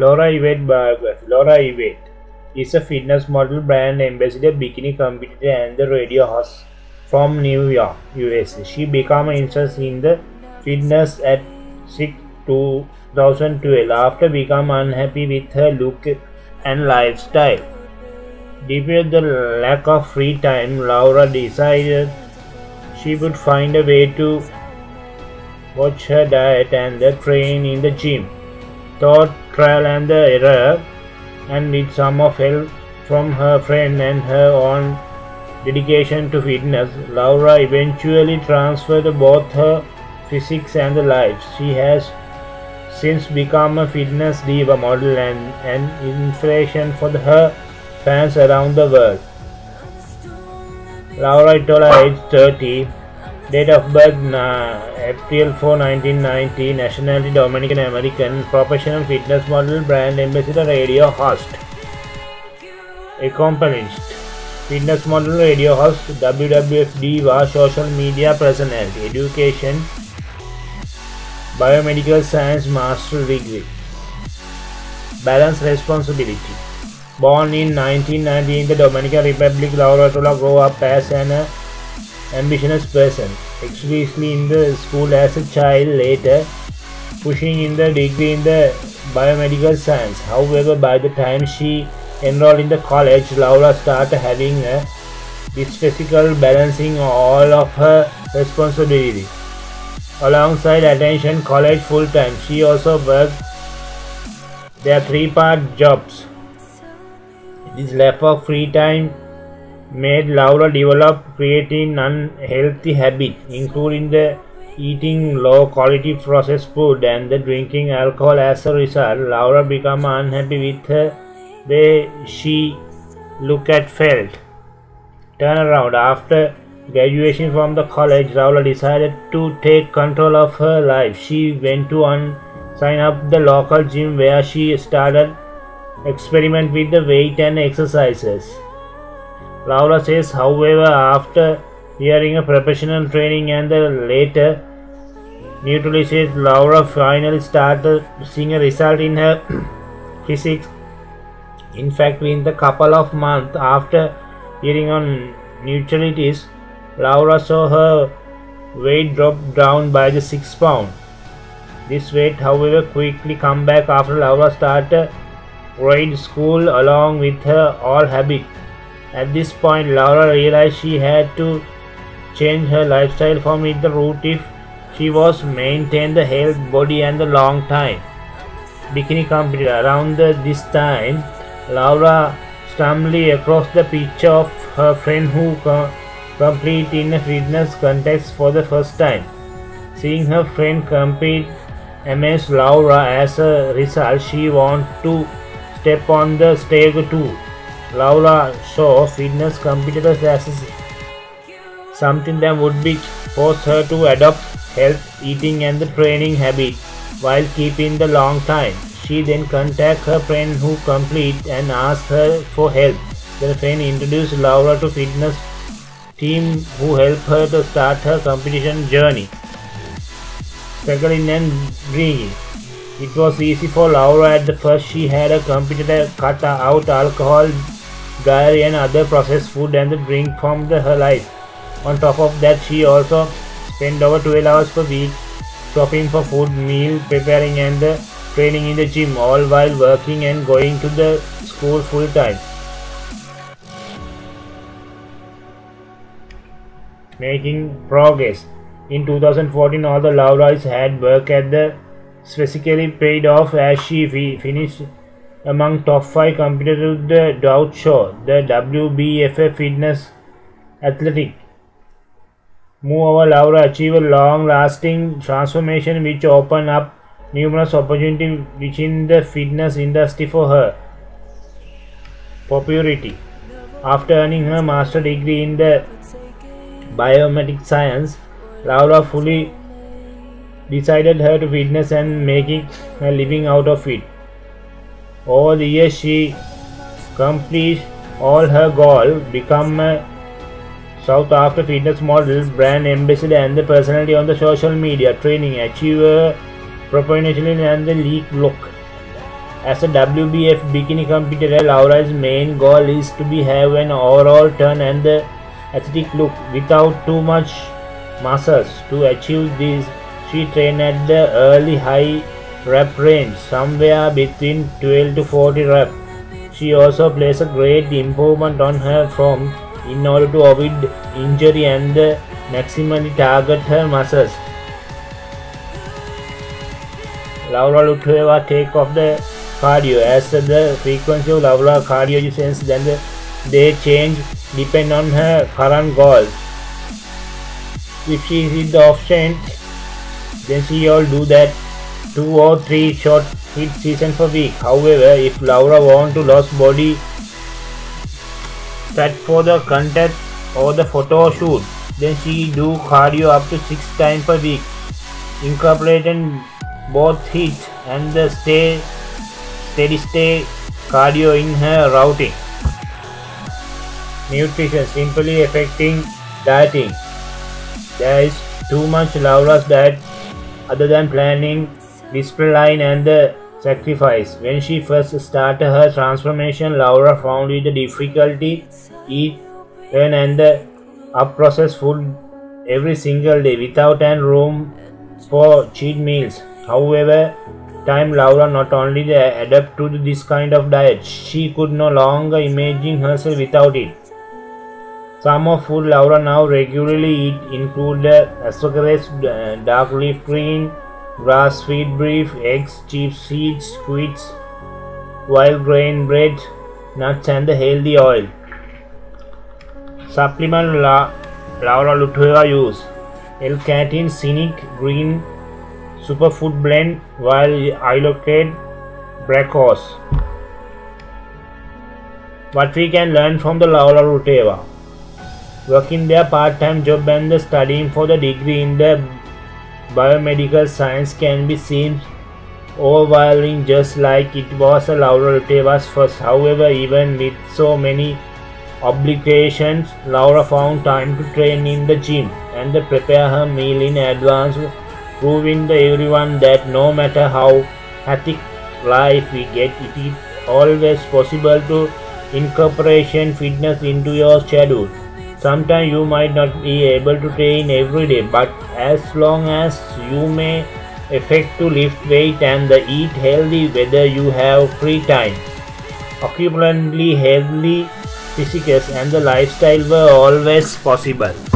Laura Ivette Burgers. Laura Ivette is a fitness model, brand ambassador, bikini competitor, and the radio host from New York, USA. She became interested in the fitness at 2012 after becoming unhappy with her look and lifestyle. Due to the lack of free time, Laura decided she would find a way to watch her diet and train in the gym. Thought, trial and error, and with some of help from her friend and her own dedication to fitness, Laura eventually transferred both her physique and life. She has since become a fitness diva, model, and an inspiration for her fans around the world. Laura Ivette, age 30, date of birth April 4, 1990, nationality Dominican American, professional fitness model, brand ambassador, radio host, accomplished fitness model, radio host, WWFD, social media personality, education, biomedical science master degree, balance responsibility. Born in 1990 in the Dominican Republic, Laura grew up as an ambitious person, especially in the school as a child, later pushing in the degree in the biomedical science. However, by the time she enrolled in the college, Laura started having a dysfunctional balancing all of her responsibilities. Alongside attending college full-time, she also worked their three-part jobs. This lack of free time made Laura develop creating unhealthy habits, including the eating low-quality processed food and the drinking alcohol. As a result, Laura became unhappy with the way she looked and felt. Turnaround. After graduation from the college, Laura decided to take control of her life. She went to sign up the local gym, where she started experiment with the weight and exercises. Laura says, however, after hearing a professional training and the later Nutrilite, Laura finally started seeing a result in her physique. In fact, in the couple of months after hearing on Nutrilite, Laura saw her weight drop down by the 6 pounds. This weight, however, quickly come back after Laura started grade school along with her all habit. At this point, Laura realized she had to change her lifestyle from it the root if she was maintain the health body and the long time. Bikini competitor. Around this time, Laura stumbled across the picture of her friend who compete in a fitness contest for the first time. Seeing her friend compete amazed Laura. As a result, she wanted to step on the stage too. Laura saw fitness competitors as something that would be force her to adopt health eating and the training habit while keeping the long time. She then contacted her friend who completed and asked her for help. The friend introduced Laura to fitness team who helped her to start her competition journey. Struggling and drinking. It was easy for Laura at the first. She had a competitor cut out alcohol, dairy and other processed food and the drink from her life. On top of that, she also spent over 12 hours per week shopping for food, meal preparing and the training in the gym, all while working and going to the school full time. Making progress. In 2014, although Laura's had work at the specifically paid off as she finished among top 5 competitors of the Dow Show, the WBFF Fitness Athletic. Moreover, Laura achieved a long-lasting transformation which opened up numerous opportunities within the fitness industry for her popularity. After earning her master's degree in the biomedical science, Laura fully decided her to fitness and making a living out of it. Over the years, she completed all her goals, become a sought after fitness model, brand ambassador and the personality on the social media, training, achiever, proportionally and the leak look. As a WBF bikini competitor, Laura's main goal is to have an overall turn and the athletic look without too much muscles. To achieve this, she trained at the early high rep range, somewhere between 12 to 40 reps. She also placed a great improvement on her form in order to avoid injury and maximally target her muscles. Laura looked to have a take off the cardio, as the frequency of Laura's cardio sessions then they change depend on her current goals. If she is in the option, then she will do that 2 or 3 short HIIT sessions per week. However, if Laura wants to lose body fat for the contest or the photo shoot, then she do cardio up to 6 times per week, incorporating both HIIT and the steady state cardio in her routing. Nutrition, simply affecting dieting. There is too much Laura's diet other than planning, discipline and the sacrifice. When she first started her transformation, Laura found it difficult to eat, earn and up-processed food every single day without any room for cheat meals. However, time Laura not only adapted to this kind of diet, she could no longer imagine herself without it. Some of food Laura now regularly eat include asparagus, dark leaf green, grass feed beef, eggs, chips, seeds, squids, wild grain bread, nuts and the healthy oil. Supplement Laura Lutueva use L-carnitine, Scenic, green superfood blend, while allocate brackos. What we can learn from the Laura Lutueva: working their part-time job and studying for the degree in the biomedical science can be seen overwhelming, just like it was Laura Lutueva's first. However, even with so many obligations, Laura found time to train in the gym and prepare her meal in advance, proving to everyone that no matter how hectic life we get, it is always possible to incorporate fitness into your schedule. Sometimes you might not be able to train every day, but as long as you may affect to lift weight and eat healthy whether you have free time, occupationally healthy physiques and the lifestyle were always possible.